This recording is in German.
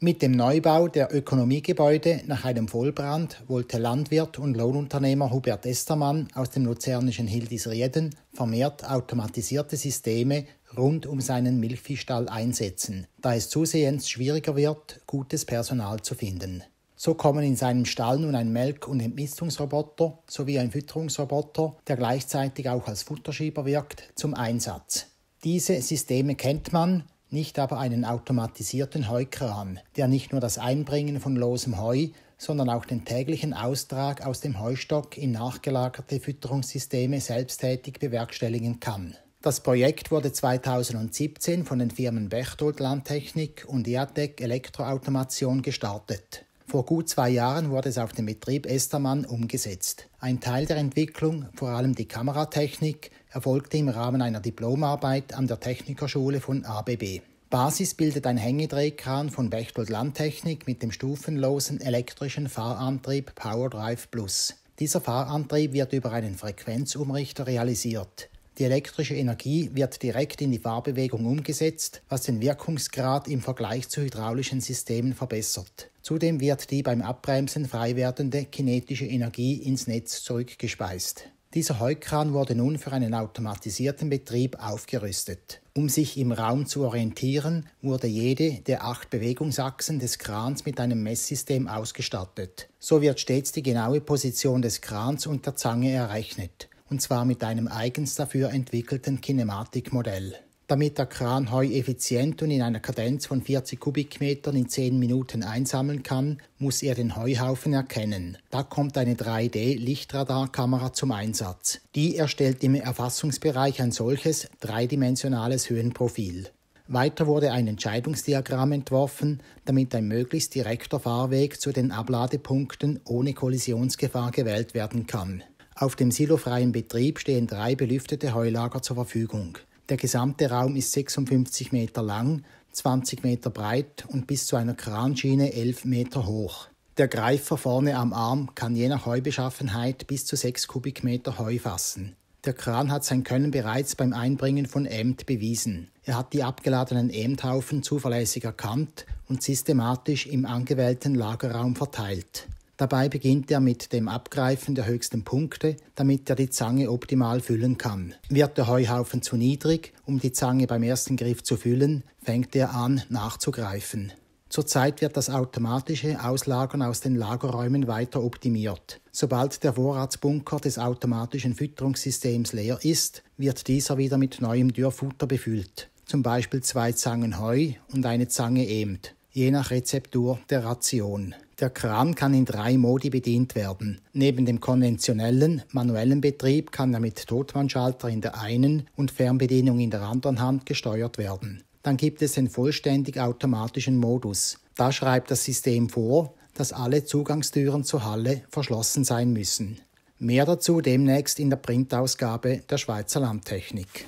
Mit dem Neubau der Ökonomiegebäude nach einem Vollbrand wollte Landwirt und Lohnunternehmer Hubert Estermann aus dem luzernischen Hildisrieden vermehrt automatisierte Systeme rund um seinen Milchviehstall einsetzen, da es zusehends schwieriger wird, gutes Personal zu finden. So kommen in seinem Stall nun ein Melk- und Entmistungsroboter sowie ein Fütterungsroboter, der gleichzeitig auch als Futterschieber wirkt, zum Einsatz. Diese Systeme kennt man, nicht aber einen automatisierten Heukran, der nicht nur das Einbringen von losem Heu, sondern auch den täglichen Austrag aus dem Heustock in nachgelagerte Fütterungssysteme selbsttätig bewerkstelligen kann. Das Projekt wurde 2017 von den Firmen Bächtold Landtechnik und Eatec Elektroautomation gestartet. Vor gut 2 Jahren wurde es auf dem Betrieb Estermann umgesetzt. Ein Teil der Entwicklung, vor allem die Kameratechnik, erfolgte im Rahmen einer Diplomarbeit an der Technikerschule von ABB. Basis bildet ein Hängedrehkran von Bächtold Landtechnik mit dem stufenlosen elektrischen Fahrantrieb PowerDrive Plus. Dieser Fahrantrieb wird über einen Frequenzumrichter realisiert. Die elektrische Energie wird direkt in die Fahrbewegung umgesetzt, was den Wirkungsgrad im Vergleich zu hydraulischen Systemen verbessert. Zudem wird die beim Abbremsen frei werdende kinetische Energie ins Netz zurückgespeist. Dieser Heukran wurde nun für einen automatisierten Betrieb aufgerüstet. Um sich im Raum zu orientieren, wurde jede der 8 Bewegungsachsen des Krans mit einem Messsystem ausgestattet. So wird stets die genaue Position des Krans und der Zange errechnet, und zwar mit einem eigens dafür entwickelten Kinematikmodell. Damit der Kran Heu effizient und in einer Kadenz von 40 Kubikmetern in 10 Minuten einsammeln kann, muss er den Heuhaufen erkennen. Da kommt eine 3D-Lichtradarkamera zum Einsatz. Die erstellt im Erfassungsbereich ein solches dreidimensionales Höhenprofil. Weiter wurde ein Entscheidungsdiagramm entworfen, damit ein möglichst direkter Fahrweg zu den Abladepunkten ohne Kollisionsgefahr gewählt werden kann. Auf dem silofreien Betrieb stehen 3 belüftete Heulager zur Verfügung. Der gesamte Raum ist 56 Meter lang, 20 Meter breit und bis zu einer Kranschiene 11 Meter hoch. Der Greifer vorne am Arm kann je nach Heubeschaffenheit bis zu 6 Kubikmeter Heu fassen. Der Kran hat sein Können bereits beim Einbringen von Emd bewiesen. Er hat die abgeladenen Emdhaufen zuverlässig erkannt und systematisch im angewählten Lagerraum verteilt. Dabei beginnt er mit dem Abgreifen der höchsten Punkte, damit er die Zange optimal füllen kann. Wird der Heuhaufen zu niedrig, um die Zange beim ersten Griff zu füllen, fängt er an, nachzugreifen. Zurzeit wird das automatische Auslagern aus den Lagerräumen weiter optimiert. Sobald der Vorratsbunker des automatischen Fütterungssystems leer ist, wird dieser wieder mit neuem Dürrfutter befüllt, zum Beispiel 2 Zangen Heu und eine Zange Emd, je nach Rezeptur der Ration. Der Kran kann in 3 Modi bedient werden. Neben dem konventionellen, manuellen Betrieb kann er mit Totmannschalter in der einen und Fernbedienung in der anderen Hand gesteuert werden. Dann gibt es den vollständig automatischen Modus. Da schreibt das System vor, dass alle Zugangstüren zur Halle verschlossen sein müssen. Mehr dazu demnächst in der Printausgabe der Schweizer Landtechnik.